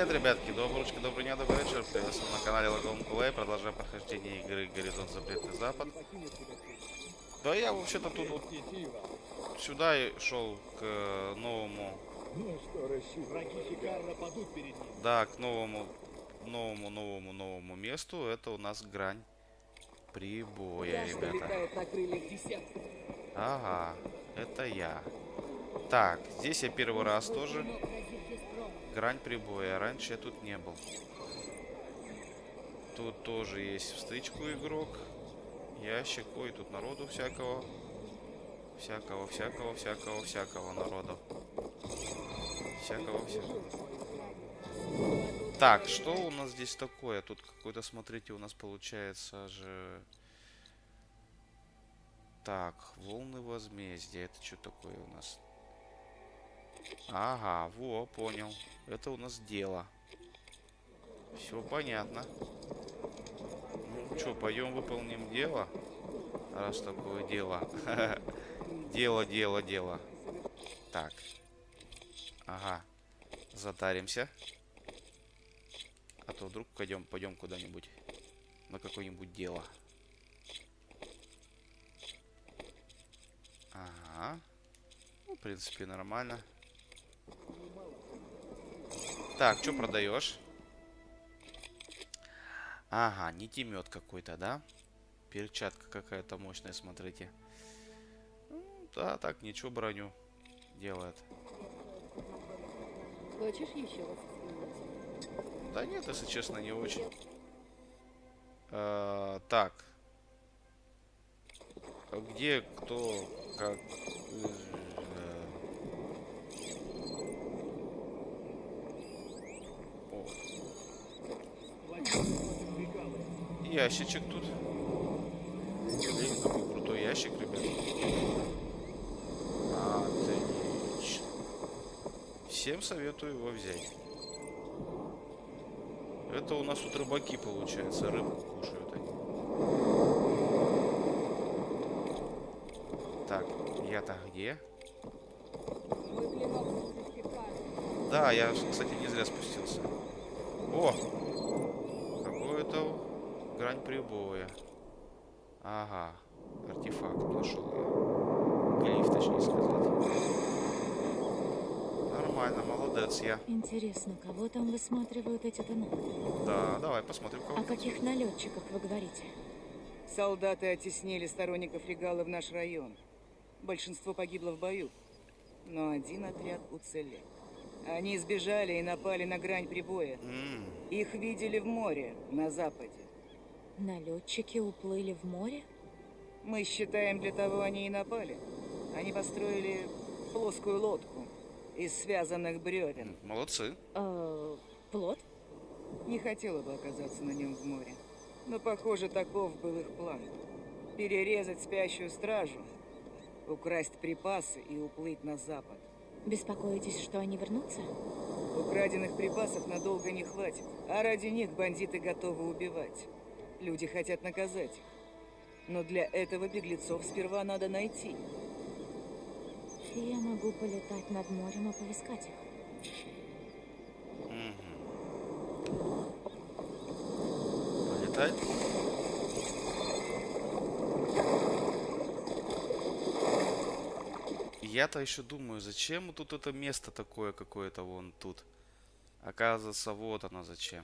Привет, ребятки, добрый ручки, добрый дня, добрый вечер. Приветствую на канале Logoun Play. Продолжаем прохождение игры Горизонт, запретный запад. Да я вообще-то тут вот сюда и шел к новому. Да, к новому месту. Это у нас грань прибоя, ребята. Ага, это я. Так, здесь я первый раз тоже. Грань прибоя. Раньше я тут не был. Тут тоже есть встычку игрок. Ящик. Ой, тут народу всякого. Всякого народу. Так, что у нас здесь такое? Тут какой-то, смотрите, у нас получается же... Так, волны возмездия. Это что такое у нас? Ага, во, понял. Это у нас дело. Все понятно. Ну что, пойдем выполним дело. Раз такое дело. Дело. Так. Ага. Затаримся. А то вдруг пойдем куда-нибудь. На какое-нибудь дело. Ага. Ну, в принципе, нормально. Так, что продаешь? Ага, нитимет какой-то, да? Перчатка какая-то мощная, смотрите. Да, так, ничего, броню делает. Хочешь еще раз? Да нет, если честно, не очень. Так. Где, кто, как... Ящичек тут. Блин, какой крутой ящик, ребят. Отлично. Всем советую его взять. Это у нас тут рыбаки, получается. Рыбку кушают они. Так, я-то где? Да, я, кстати, не зря спустился. О! Какое-то... Грань прибоя. Ага. Артефакт нашел я. Глиф, точнее сказать. Нормально, молодец я. Интересно, кого там высматривают эти донаты? Да, давай посмотрим, кого. О каких налетчиков вы говорите? Солдаты оттеснили сторонников Регала в наш район. Большинство погибло в бою. Но один отряд уцелел. Они сбежали и напали на грань прибоя. Их видели в море на западе. Налетчики уплыли в море? Мы считаем, для того они и напали. Они построили плоскую лодку из связанных бревен. Молодцы. Плот? Не хотела бы оказаться на нем в море. Но, похоже, таков был их план. Перерезать спящую стражу, украсть припасы и уплыть на запад. Беспокоитесь, что они вернутся? Украденных припасов надолго не хватит. А ради них бандиты готовы убивать. Люди хотят наказать их. Но для этого беглецов сперва надо найти. Я могу полетать над морем и поискать их. Полетать? Я-то еще думаю, зачем тут это место такое какое-то вон тут? Оказывается, вот оно зачем.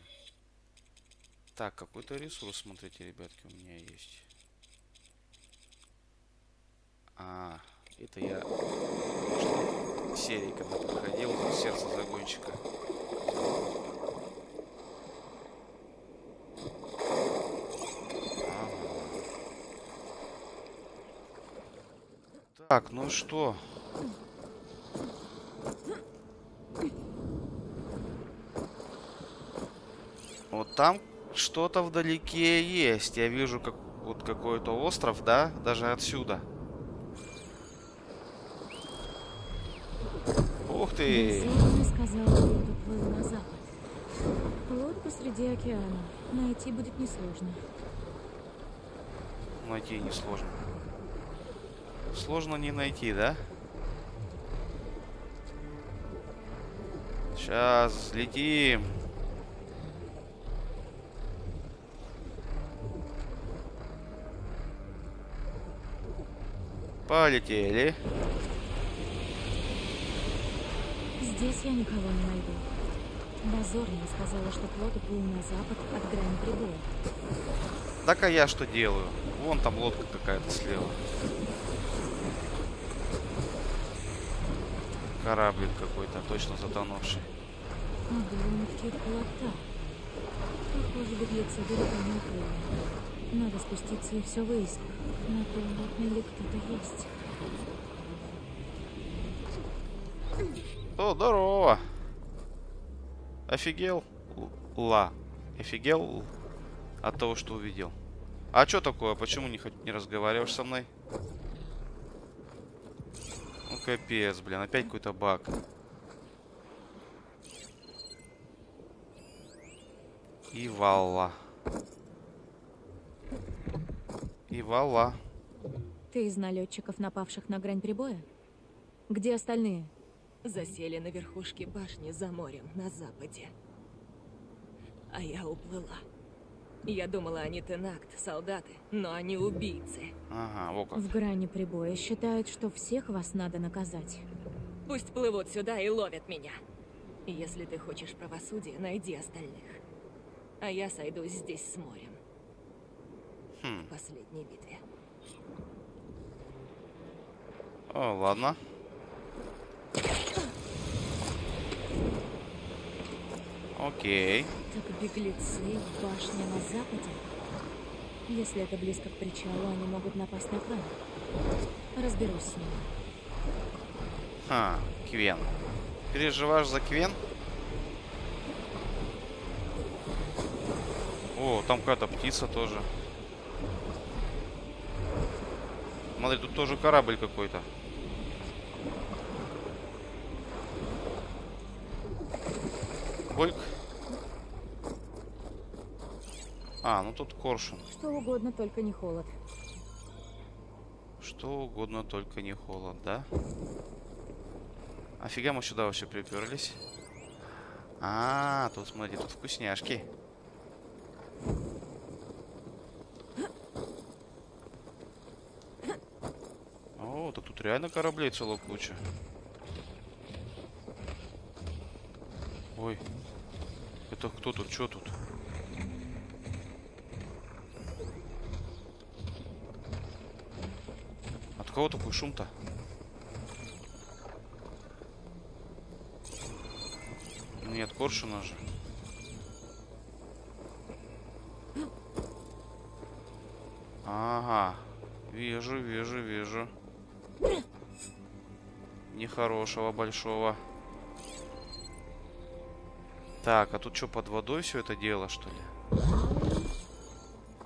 Так, какой-то ресурс, смотрите, ребятки, у меня есть. А, это я в серии, когда проходил, сердце загонщика. Ага. Так, ну что? Вот там... Что-то вдалеке есть. Я вижу, как вот какой-то остров, да? Даже отсюда. Ух ты! Плот посреди океана. Найти будет несложно. Найти несложно. Сложно не найти, да? Сейчас летим. Полетели. Здесь я никого не найду. Дозорная сказала, что плот уплыл на запад от грани прибоя. Так а я что делаю? Вон там лодка какая-то слева. Кораблик какой-то, точно затонувший. Похоже, беглецы были там. Надо спуститься и все выяснить. На полотне ли кто-то есть. О, здорово! Офигел? Ла. Офигел от того, что увидел. А что такое? Почему не разговариваешь со мной? Ну капец, блин, опять какой-то баг. И вала. И вала. Ты из налетчиков, напавших на грань прибоя? Где остальные? Засели на верхушке башни за морем на западе. А я уплыла. Я думала, они тенакт, солдаты, но они убийцы. Ага, вот как. В грани прибоя считают, что всех вас надо наказать. Пусть плывут сюда и ловят меня. Если ты хочешь правосудия, найди остальных. А я сойдусь здесь с морем. В последней битве. О, ладно. Окей. Так беглецы в башне на западе. Если это близко к причалу, они могут напасть на Квен. Разберусь с ними. Ха, Квен. Переживаешь за Квен? О, там какая-то птица тоже. Смотри, тут тоже корабль какой-то. Бойк. А, ну тут коршун. Что угодно, только не холод. Что угодно, только не холод, да? Офига мы сюда вообще приперлись. А, тут смотри, тут вкусняшки. О, да тут реально кораблей целая куча. Ой, это кто тут, что тут? От кого такой шум-то? Нет, коршуна же. Ага, вижу, вижу, вижу. Нехорошего, большого. Так, а тут что, под водой все это дело, что ли?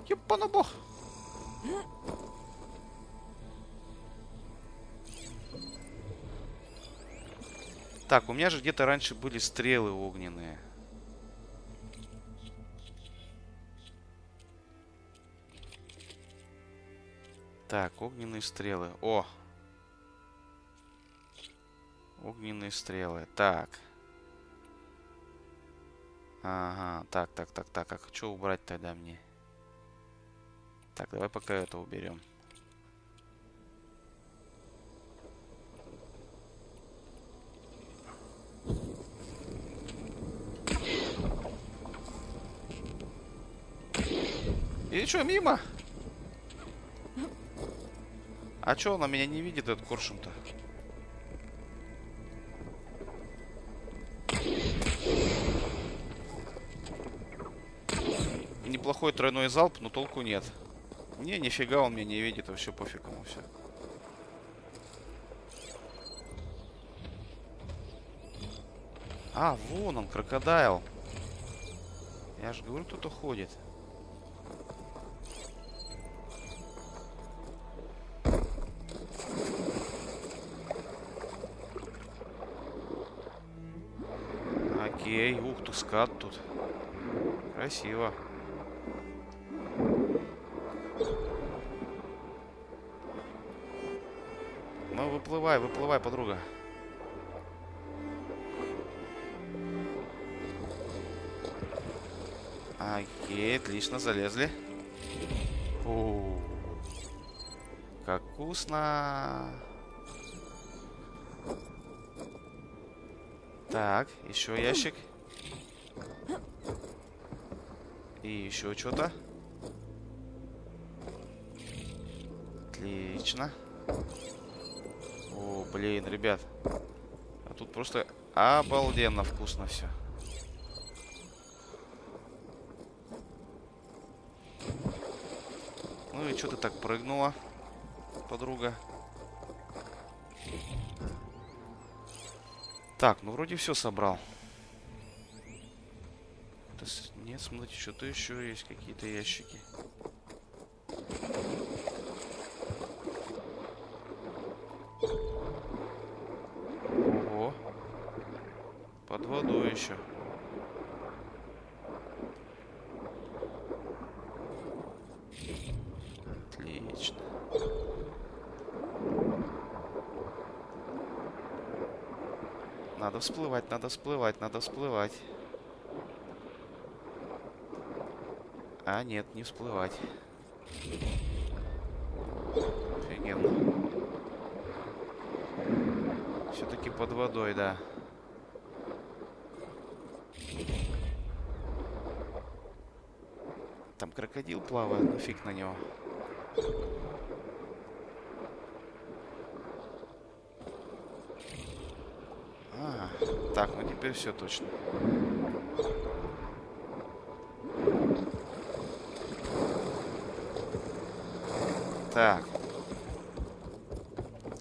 Епана бог! Так, у меня же где-то раньше были стрелы огненные. Так, огненные стрелы. О! Огненные стрелы. Так. Ага, так. А что убрать тогда мне? Так, давай пока это уберем. И что, мимо? А что, она меня не видит, этот коршун-то? Неплохой тройной залп, но толку нет. Не, нифига он меня не видит, вообще пофиг ему все. А, вон он, крокодайл. Я же говорю, кто-то ходит. Окей, ух ты, скат тут. Красиво. Выплывай, выплывай, подруга. Окей, отлично, залезли. О, как вкусно. Так, еще ящик. И еще что-то. Отлично. О, блин, ребят. А тут просто обалденно вкусно все. Ну и что ты так прыгнула, подруга? Так, ну вроде все собрал. Нет, смотрите, что-то еще есть, какие-то ящики. Ого. Под водой еще. Отлично. Надо всплывать, надо всплывать, надо всплывать. А, нет, не всплывать. Офигенно. Все-таки под водой, да. Там крокодил плавает, ну фиг на него. А, так, ну теперь все точно. Так.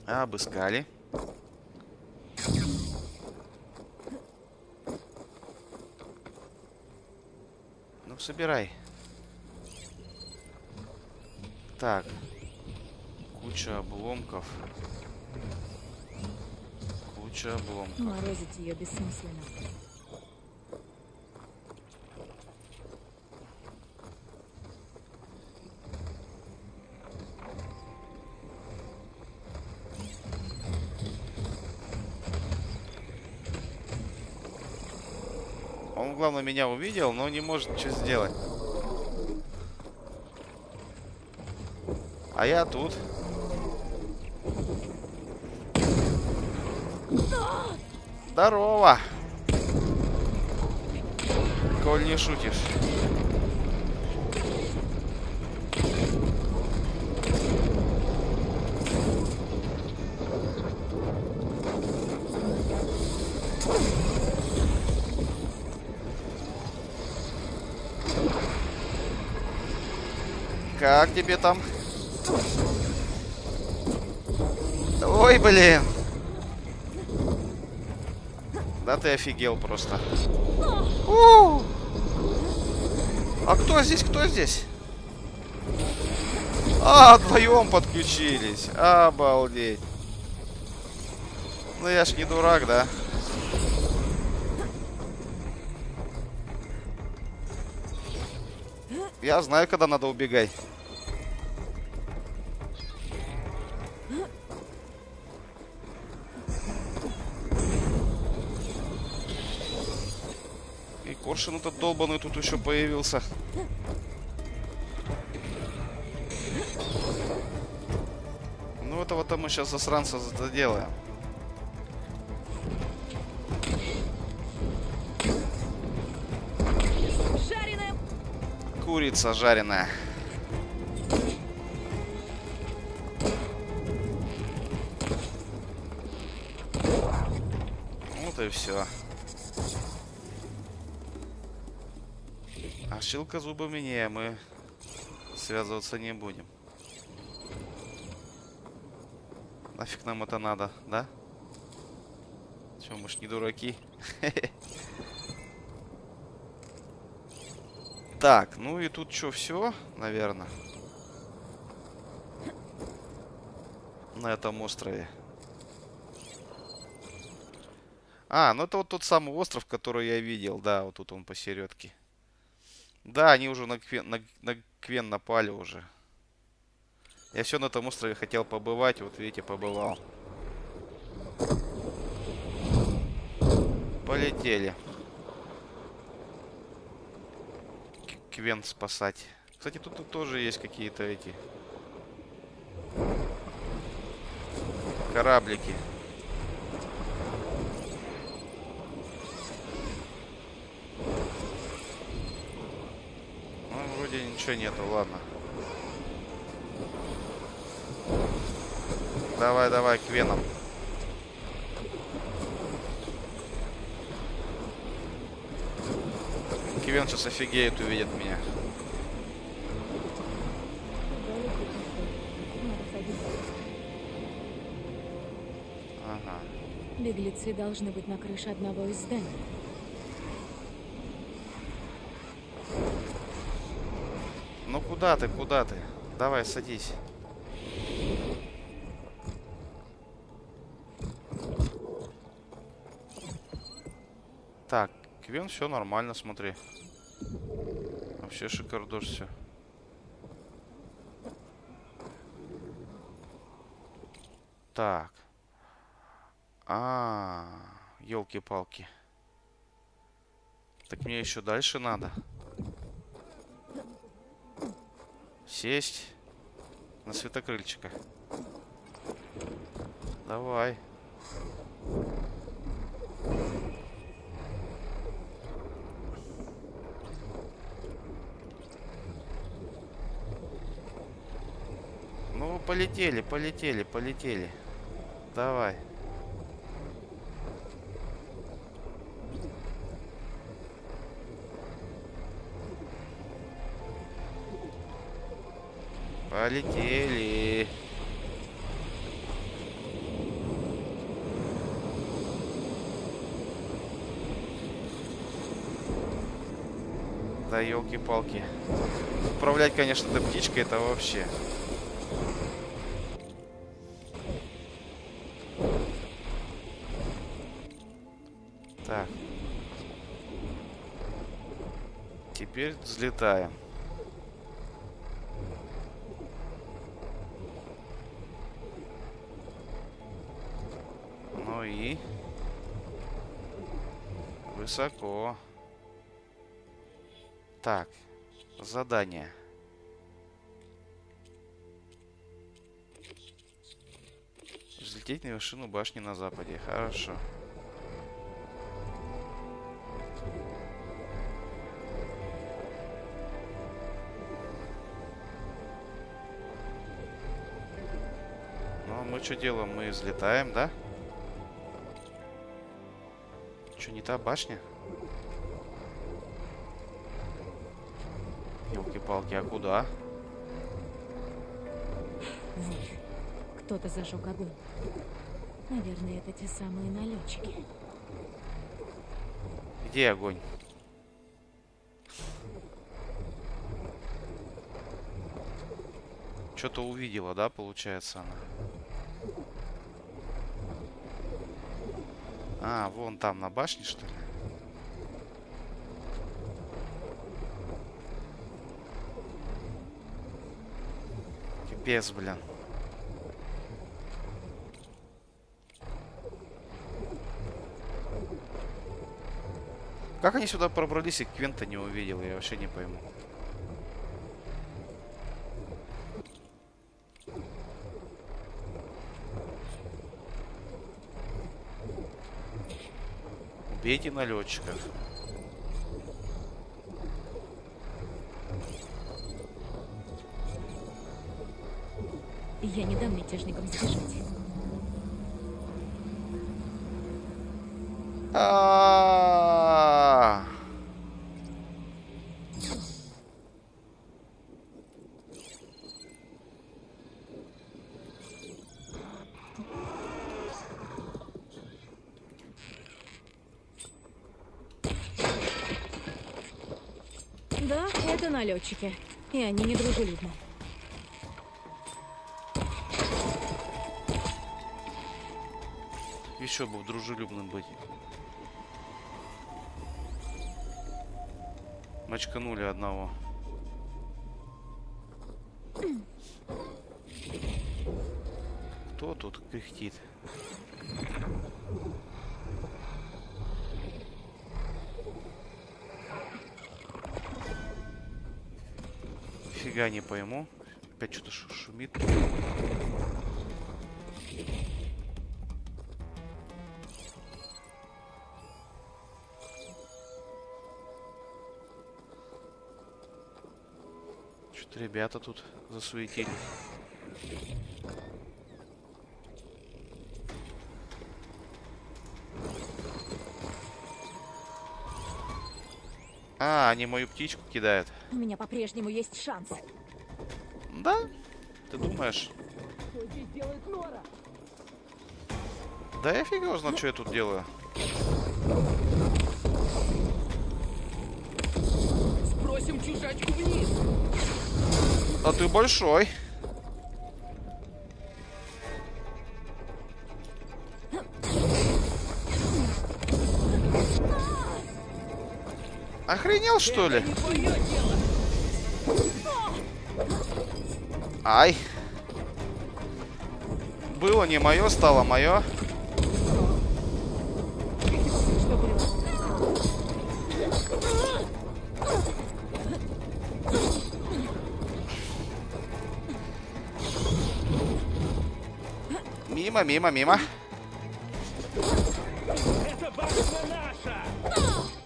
Обыскали. Ну, собирай. Так. Куча обломков. Куча обломков. Морозить ее бессмысленно. Главное, меня увидел, но не может ничего сделать. А я тут. Здорово! Коль не шутишь. Как тебе там? Ой, блин. Да ты офигел просто. У-у-у. А кто здесь? Кто здесь? А, вдвоем подключились. Обалдеть. Ну я ж не дурак, да? Я знаю, когда надо убегать. И коршун этот долбаный тут еще появился. Ну этого-то мы сейчас засранца заделаем. Курица жареная. Вот и все. А щелка зубами не, мы связываться не будем. Нафиг нам это надо, да? Че, мы ж не дураки. Так, ну и тут что, все, наверное, на этом острове. А, ну это вот тот самый остров, который я видел, да, вот тут он посередке. Да, они уже на Квен напали уже. Я все на этом острове хотел побывать, вот видите, побывал. Полетели. Квен спасать. Кстати, тут тоже есть какие-то эти кораблики. Ну, вроде ничего нету, ладно. Давай, давай, к Венам. Квен сейчас офигеет, увидит меня. Ага. Беглецы должны быть на крыше одного из зданий. Ну куда ты, куда ты? Давай, садись. Так, Квен, все нормально, смотри. Вообще шикардос все. Так. А-а-а, елки-палки. Так мне еще дальше надо. Сесть на светокрыльчика. Давай. Ну, полетели, полетели, полетели. Давай. Полетели. Да елки-палки. Управлять, конечно, этой птичкой это вообще. Так. Теперь взлетаем. Ну и высоко. Так, задание. Взлететь на вершину башни на западе. Хорошо. Ну, мы что делаем? Мы взлетаем, да? Что, не та башня? Ёлки-палки, а куда? Знаешь, кто-то зажег огонь. Наверное, это те самые налетчики. Где огонь? Что-то увидела, да, получается она? А, вон там на башне, что ли? Капец, блин. Как они сюда пробрались и Квента не увидел, я вообще не пойму. Бейте налетчиков. Я не дам мятежникам сбежать. А-а-а-а. Да, это налетчики. И они недружелюбны. Еще бы дружелюбным быть. Мочканули одного. Кто тут кряхтит? Фига не пойму. Опять что-то шумит. Что-то ребята тут засуетились. А, они мою птичку кидают. У меня по-прежнему есть шанс. Да? Ты думаешь? Что здесь делает Нора? Да я фиг его знаю, что я тут делаю. Спросим чужачку вниз. А ты большой. Охренел, что ли? Ай. Было не мое, стало мое. Мимо, мимо, мимо.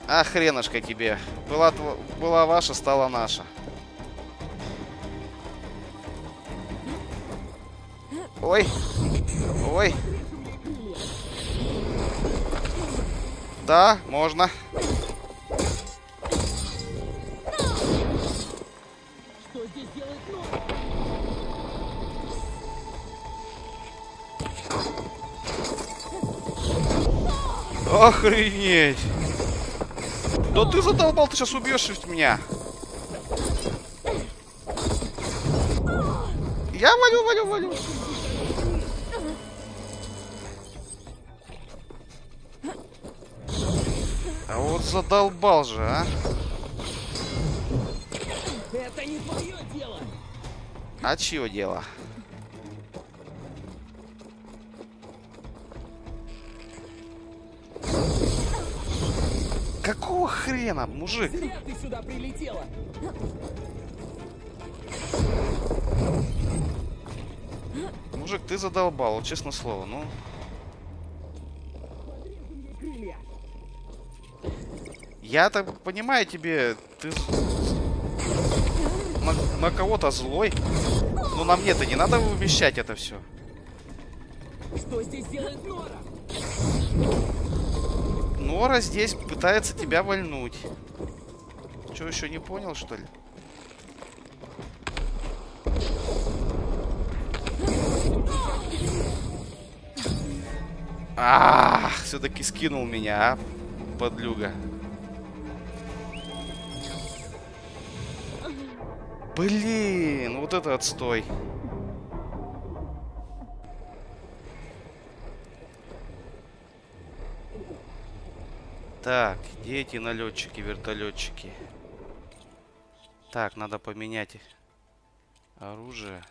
А хренушка тебе. Была ваша, стала наша. Ой. Ой. Да, можно. Что здесь делает Нора? Охренеть. Да ты задолбал, ты сейчас убьешь меня. Я валю, валю, валю. А вот задолбал же, а. Это не твое дело. А чье дело? Какого хрена, мужик? Зря ты сюда прилетела. Мужик, ты задолбал, честное слово, ну. Я так понимаю, тебе ты на кого-то злой. Ну на мне-то не надо вымещать это все. Что здесь делает Нора? Нора здесь пытается тебя вольнуть. Че, еще не понял, что ли? А, все-таки скинул меня, а? Подлюга. Блин, вот это отстой. Так, где эти налетчики, вертолетчики? Так, надо поменять их оружие.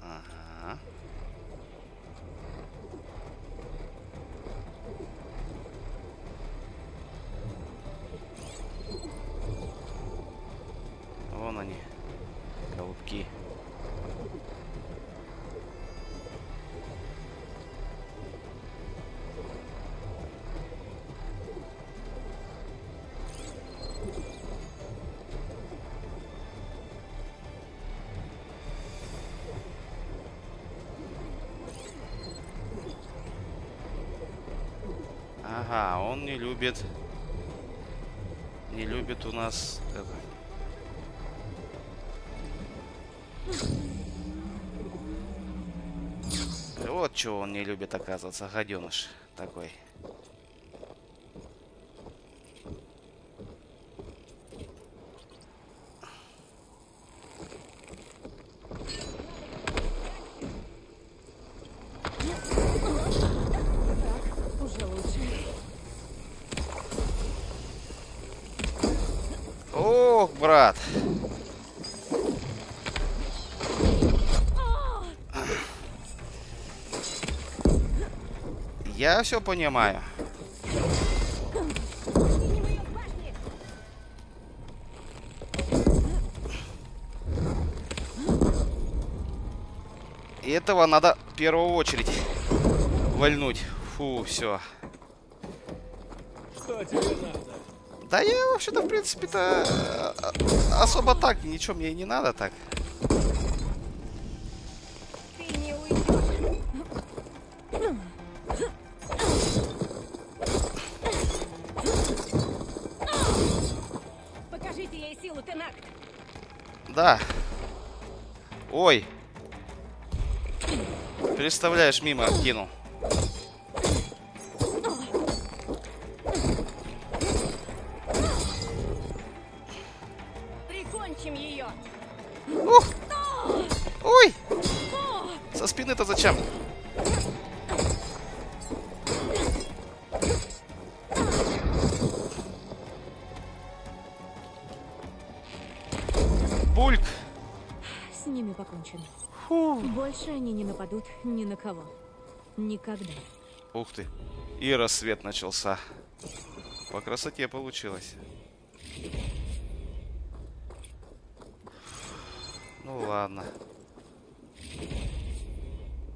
Ага. Вон они, голубки. Ага, он не любит у нас это. Вот чего он не любит, оказывается, гаденыш такой. Брат. Я все понимаю. И этого надо в первую очередь вольнуть. Фу, все. Что Да я вообще-то, в принципе-то, особо так, ничего мне и не надо так. Покажите ей силу, Тенакт. Да. Ой. Представляешь, мимо кинул. Ой! Со спины-то зачем? Бульк! С ними покончено. Фу. Больше они не нападут ни на кого. Никогда. Ух ты! И рассвет начался. По красоте получилось. Ну ладно.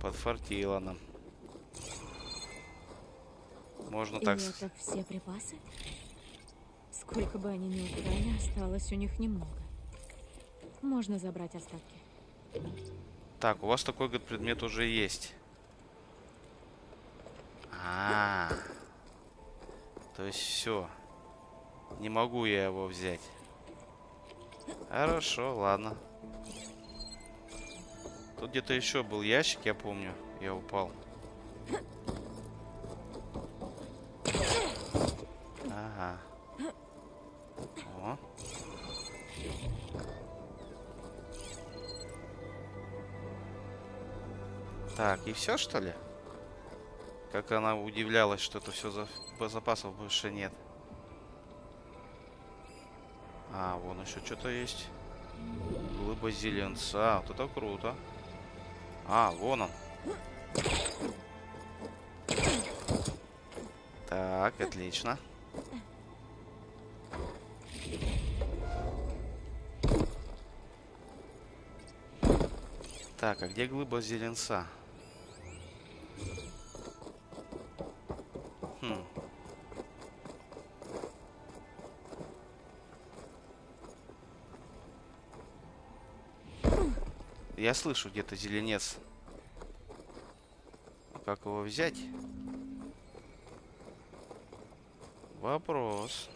Подфартило нам. Можно и так сказать. Все припасы? Сколько бы они ни украли, осталось у них немного. Можно забрать остатки. Так, у вас такой, говорит, предмет уже есть. То есть все. Не могу я его взять. Хорошо, ладно. Тут где-то еще был ящик, я помню. Я упал. Ага. О. Так, и все, что ли? Как она удивлялась, что это все запасов больше нет. А, вон еще что-то есть. Глыба зеленца. Вот это круто. А, вон он. Так, отлично. Так, а где глыба зеленца? Я слышу где-то зеленец. Как его взять? Вопрос.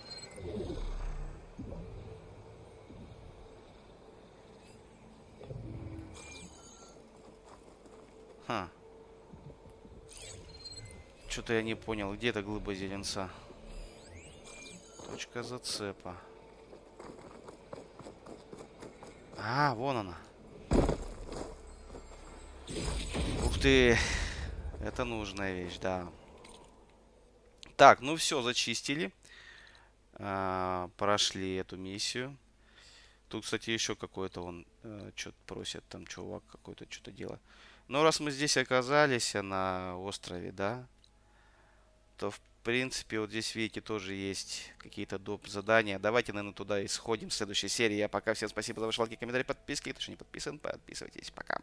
Ха. Что-то я не понял. Где эта глыба зеленца? Точка зацепа. А, вон она. Ух ты, это нужная вещь, да. Так, ну все, зачистили. Прошли эту миссию. Тут, кстати, еще какой-то он что-то просит, там чувак какой-то что-то делает. Но раз мы здесь оказались, на острове, да, то, в принципе, вот здесь, видите, тоже есть какие-то доп. Задания. Давайте, наверное, туда и сходим в следующей серии. А пока всем спасибо за ваши лайки, комментарии, подписки. Кто еще не подписан, подписывайтесь. Пока.